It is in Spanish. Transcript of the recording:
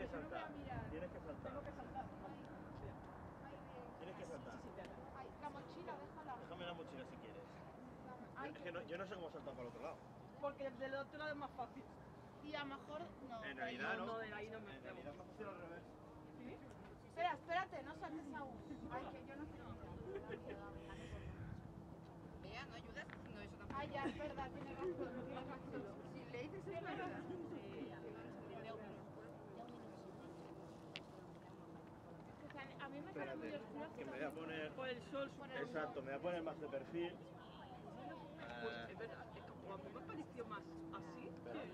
que saltar. Tienes que saltar. Tengo que saltar. Tienes que saltar. La mochila, déjala. Déjame la mochila si quieres. Es que no, yo no sé cómo saltar para el otro lado. Porque del otro lado es más fácil. Y a lo mejor no. En realidad no. De ahí no me en realidad es más fácil al revés. ¿Sí? Espera, espérate, no saltes aún. Ay, que yo no sé. Vea, no ayudas, no, eso tampoco. Ay, ya, es verdad, tiene razón. Si le dices eso, no ayudas. A mí me sale muy oscuro. Que me voy a poner... Por el sol. Exacto, me voy a poner más de perfil. Pues es verdad, como a mí me pareció más así.